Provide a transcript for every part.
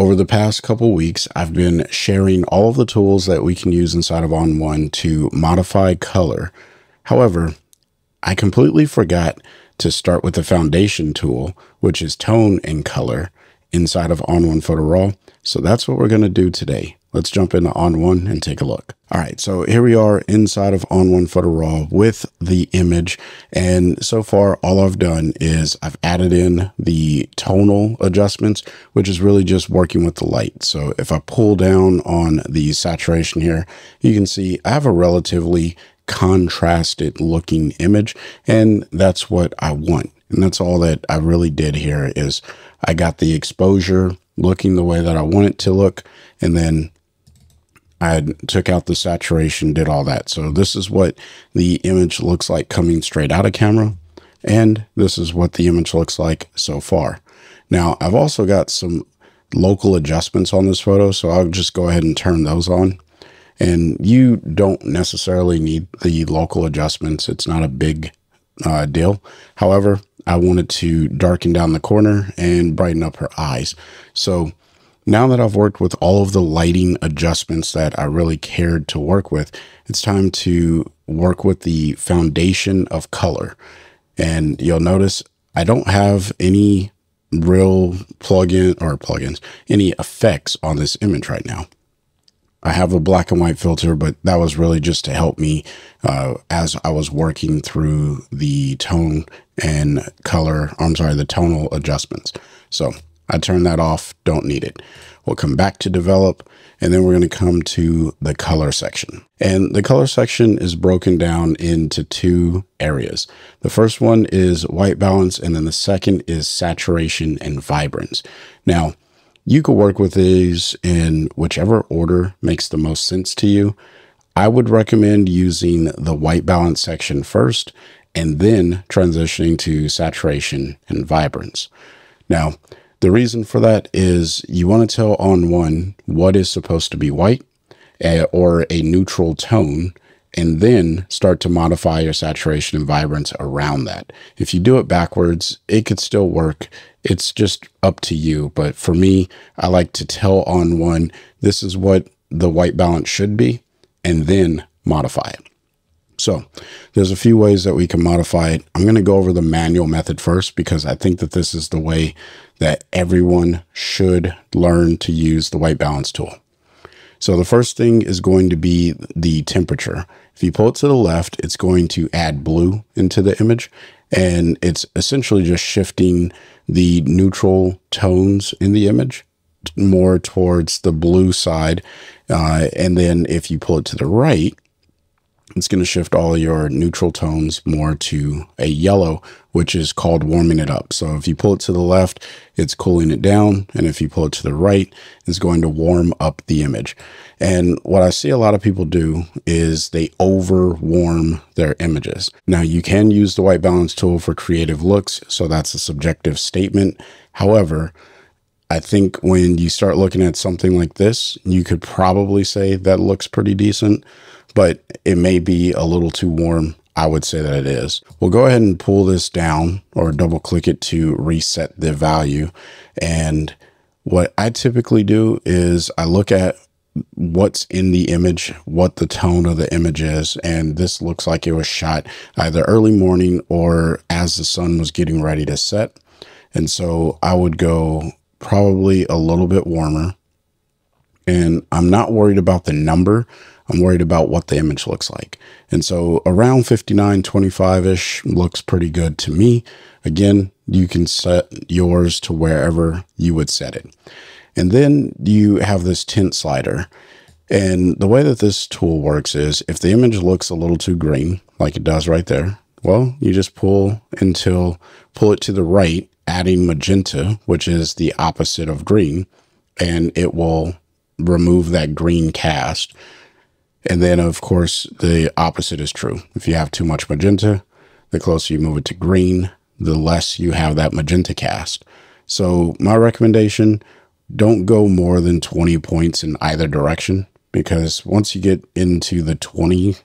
Over the past couple weeks, I've been sharing all of the tools that we can use inside of ON1 to modify color. However, I completely forgot to start with the foundation tool, which is tone and color inside of ON1 Photo RAW. So that's what we're going to do today. Let's jump into ON1 and take a look. All right, so here we are inside of ON1 Photo RAW with the image. And so far, all I've done is I've added in the tonal adjustments, which is really just working with the light. So if I pull down on the saturation here, you can see I have a relatively contrasted looking image, and that's what I want. And that's all that I really did here is I got the exposure looking the way that I want it to look, and then I took out the saturation, did all that. So this is what the image looks like coming straight out of camera, and this is what the image looks like so far. Now, I've also got some local adjustments on this photo, so I'll just go ahead and turn those on. And you don't necessarily need the local adjustments. It's not a big deal. However, I wanted to darken down the corner and brighten up her eyes. So now that I've worked with all of the lighting adjustments that I really cared to work with, it's time to work with the foundation of color. And you'll notice I don't have any real any effects on this image right now. I have a black and white filter, but that was really just to help me as I was working through the tone and color, the tonal adjustments. So I turned that off, don't need it. We'll come back to develop, and then we're going to come to the color section. And the color section is broken down into two areas. The first one is white balance, and then the second is saturation and vibrance. Now, you could work with these in whichever order makes the most sense to you. I would recommend using the white balance section first and then transitioning to saturation and vibrance. Now, the reason for that is you want to tell ON1 what is supposed to be white or a neutral tone, and then start to modify your saturation and vibrance around that. If you do it backwards, it could still work. It's just up to you. But for me, I like to tell ON1, this is what the white balance should be, and then modify it. So there's a few ways that we can modify it. I'm going to go over the manual method first, because I think that this is the way that everyone should learn to use the white balance tool. So the first thing is going to be the temperature. If you pull it to the left, it's going to add blue into the image, and it's essentially just shifting the neutral tones in the image more towards the blue side. And then if you pull it to the right, it's going to shift all your neutral tones more to a yellow, which is called warming it up. So if you pull it to the left, it's cooling it down. And if you pull it to the right, it's going to warm up the image. And what I see a lot of people do is they over warm their images. Now, you can use the white balance tool for creative looks, so that's a subjective statement. However, I think when you start looking at something like this, you could probably say that looks pretty decent, but it may be a little too warm. I would say that it is. We'll go ahead and pull this down or double click it to reset the value. And what I typically do is I look at what's in the image, what the tone of the image is, and this looks like it was shot either early morning or as the sun was getting ready to set. And so I would go probably a little bit warmer. And I'm not worried about the number. I'm worried about what the image looks like. And so around 5925-ish looks pretty good to me. Again, you can set yours to wherever you would set it. And then you have this tint slider. And the way that this tool works is if the image looks a little too green, like it does right there, well, you just pull it to the right, adding magenta, which is the opposite of green, and it will remove that green cast. And then, of course, the opposite is true. If you have too much magenta, the closer you move it to green, the less you have that magenta cast. So my recommendation, don't go more than 20 points in either direction, because once you get into the 20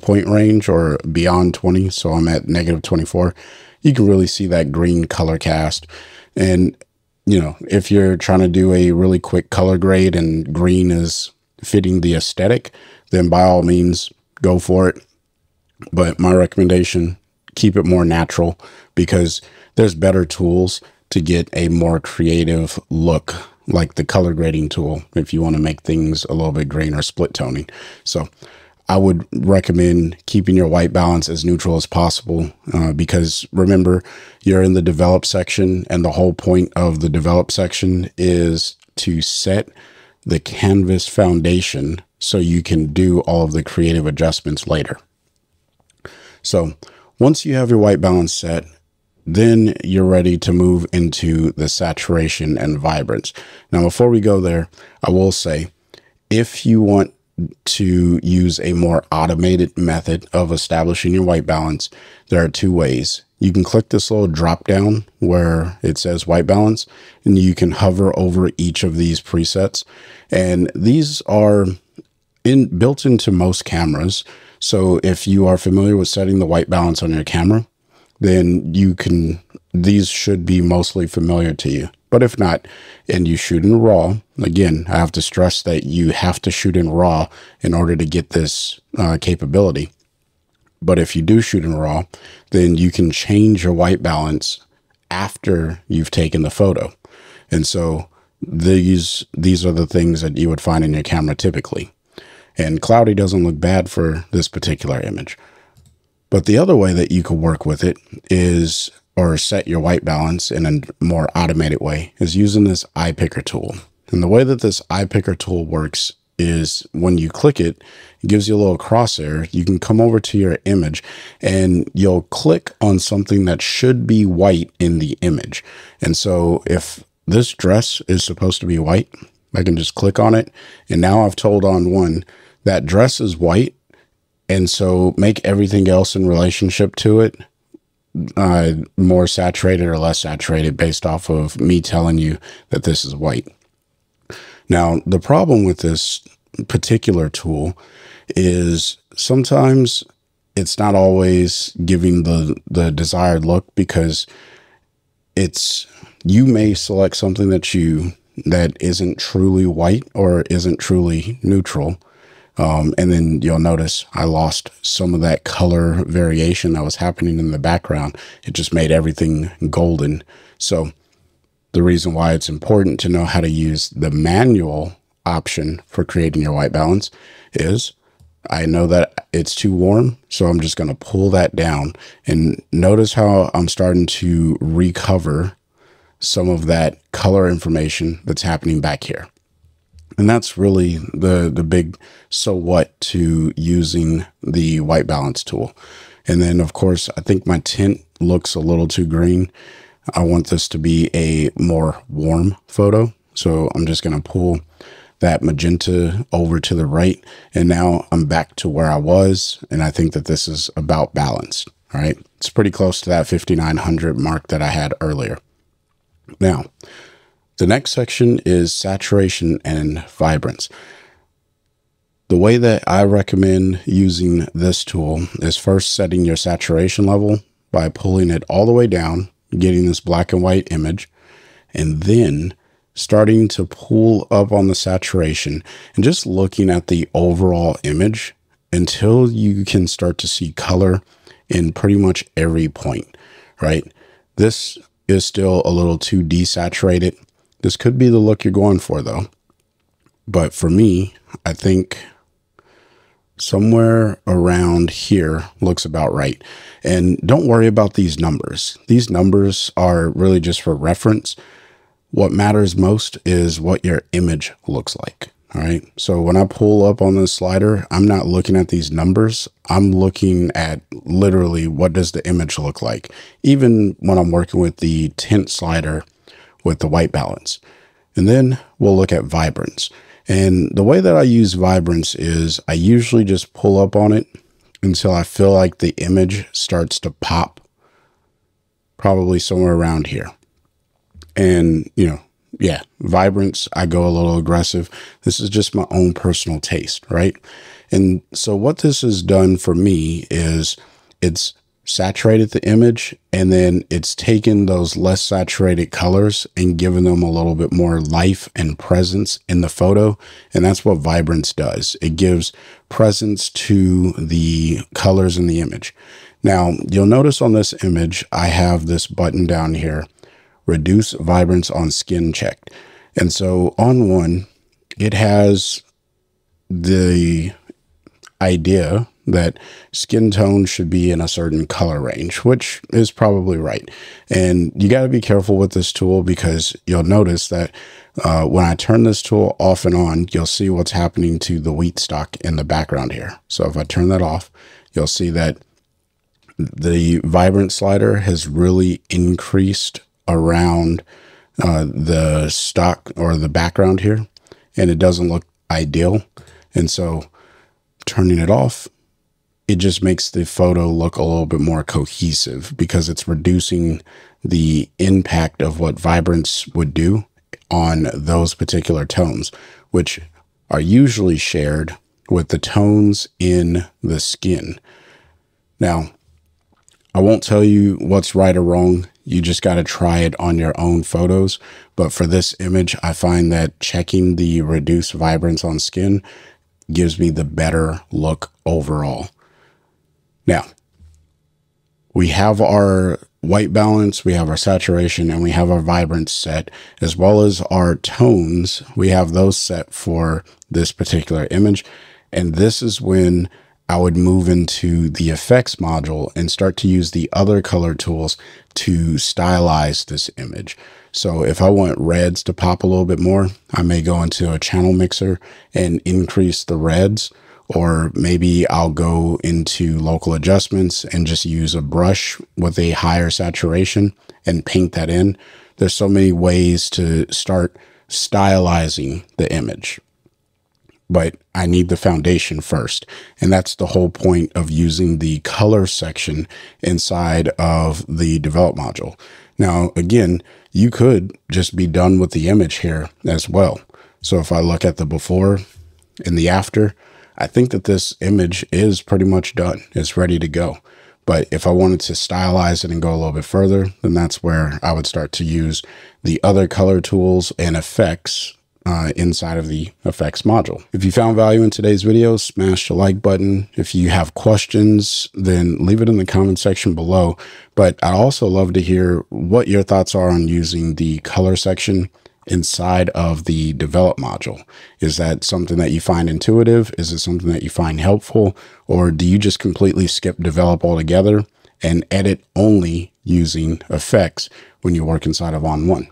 point range or beyond 20, so I'm at negative 24, you can really see that green color cast. And you know, if you're trying to do a really quick color grade and green is fitting the aesthetic, then by all means, go for it. But my recommendation, keep it more natural, because there's better tools to get a more creative look, like the color grading tool, if you want to make things a little bit green or split toning. So I would recommend keeping your white balance as neutral as possible, because remember, you're in the develop section, and the whole point of the develop section is to set the canvas foundation so you can do all of the creative adjustments later. So once you have your white balance set, then you're ready to move into the saturation and vibrance. Now, before we go there, I will say, if you want to use a more automated method of establishing your white balance, there are two ways. You can click this little drop down where it says white balance, and you can hover over each of these presets. And these are built into most cameras. So if you are familiar with setting the white balance on your camera, then you can, these should be mostly familiar to you. But if not, and you shoot in RAW, again, I have to stress that you have to shoot in RAW in order to get this capability. But if you do shoot in RAW, then you can change your white balance after you've taken the photo. And so these are the things that you would find in your camera typically. And cloudy doesn't look bad for this particular image. But the other way that you could work with it is, or set your white balance in a more automated way, is using this eye picker tool. And the way that this eye picker tool works is when you click it, it gives you a little crosshair. You can come over to your image and you'll click on something that should be white in the image. And so if this dress is supposed to be white, I can just click on it. And now I've told ON1 that dress is white, and so make everything else in relationship to it more saturated or less saturated based off of me telling you that this is white. Now, the problem with this particular tool is sometimes it's not always giving the desired look, because it's, you may select something that isn't truly white or isn't truly neutral. And then you'll notice I lost some of that color variation that was happening in the background. It just made everything golden. So the reason why it's important to know how to use the manual option for creating your white balance is, I know that it's too warm, so I'm just going to pull that down. And notice how I'm starting to recover some of that color information that's happening back here. And that's really the big so what to using the white balance tool. And then, of course, I think my tint looks a little too green. I want this to be a more warm photo. So I'm just going to pull that magenta over to the right. And now I'm back to where I was. And I think that this is about balanced. All right. It's pretty close to that 5900 mark that I had earlier. Now, the next section is saturation and vibrance. The way that I recommend using this tool is first setting your saturation level by pulling it all the way down, getting this black and white image, and then starting to pull up on the saturation and just looking at the overall image until you can start to see color in pretty much every point, right? This is still a little too desaturated. This could be the look you're going for, though. But for me, I think somewhere around here looks about right. And don't worry about these numbers. These numbers are really just for reference. What matters most is what your image looks like. All right. So when I pull up on this slider, I'm not looking at these numbers. I'm looking at literally, what does the image look like? Even when I'm working with the tint slider with the white balance. And then we'll look at vibrance. And the way that I use vibrance is I usually just pull up on it until I feel like the image starts to pop, probably somewhere around here. And, you know, yeah, vibrance, I go a little aggressive. This is just my own personal taste, right? And so what this has done for me is it's saturated the image, and then it's taken those less saturated colors and given them a little bit more life and presence in the photo. And that's what vibrance does. It gives presence to the colors in the image. Now, you'll notice on this image, I have this button down here, reduce vibrance on skin checked. And so ON1, it has the idea that skin tone should be in a certain color range, which is probably right. And you got to be careful with this tool, because you'll notice that when I turn this tool off and on, you'll see what's happening to the wheat stalk in the background here. So if I turn that off, you'll see that the vibrant slider has really increased around the stock or the background here, and it doesn't look ideal. And so turning it off, it just makes the photo look a little bit more cohesive, because it's reducing the impact of what vibrance would do on those particular tones, which are usually shared with the tones in the skin. Now, I won't tell you what's right or wrong. You just got to try it on your own photos. But for this image, I find that checking the reduced vibrance on skin gives me the better look overall. Now, we have our white balance, we have our saturation, and we have our vibrance set, as well as our tones. We have those set for this particular image. And this is when I would move into the effects module and start to use the other color tools to stylize this image. So if I want reds to pop a little bit more, I may go into a channel mixer and increase the reds, or maybe I'll go into local adjustments and just use a brush with a higher saturation and paint that in. There's so many ways to start stylizing the image, but I need the foundation first. And that's the whole point of using the color section inside of the develop module. Now, again, you could just be done with the image here as well. So if I look at the before and the after, I think that this image is pretty much done. It's ready to go. But if I wanted to stylize it and go a little bit further, then that's where I would start to use the other color tools and effects inside of the effects module. If you found value in today's video, smash the like button. If you have questions, then leave it in the comment section below. But I'd also love to hear what your thoughts are on using the color section inside of the develop module. Is that something that you find intuitive? Is it something that you find helpful? Or do you just completely skip develop altogether and edit only using effects when you work inside of ON1?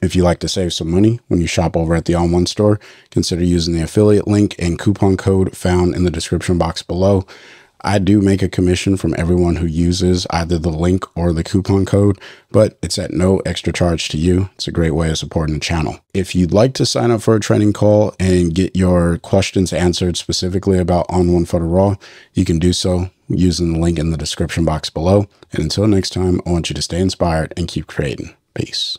If you like to save some money when you shop over at the ON1 store, consider using the affiliate link and coupon code found in the description box below. I do make a commission from everyone who uses either the link or the coupon code, but it's at no extra charge to you. It's a great way of supporting the channel. If you'd like to sign up for a training call and get your questions answered specifically about ON1 Photo RAW, you can do so using the link in the description box below. And until next time, I want you to stay inspired and keep creating. Peace.